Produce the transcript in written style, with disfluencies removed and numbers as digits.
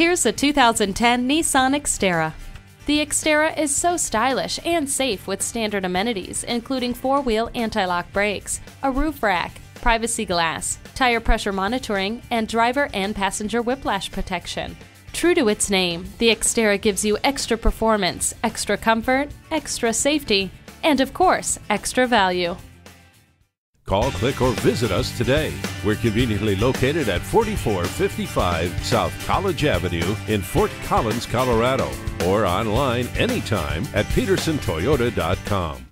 Here's the 2010 Nissan Xterra. The Xterra is so stylish and safe with standard amenities, including four-wheel anti-lock brakes, a roof rack, privacy glass, tire pressure monitoring, and driver and passenger whiplash protection. True to its name, the Xterra gives you extra performance, extra comfort, extra safety, and of course, extra value. Call, click, or visit us today. We're conveniently located at 4455 South College Avenue in Fort Collins, Colorado, or online anytime at pedersentoyota.com.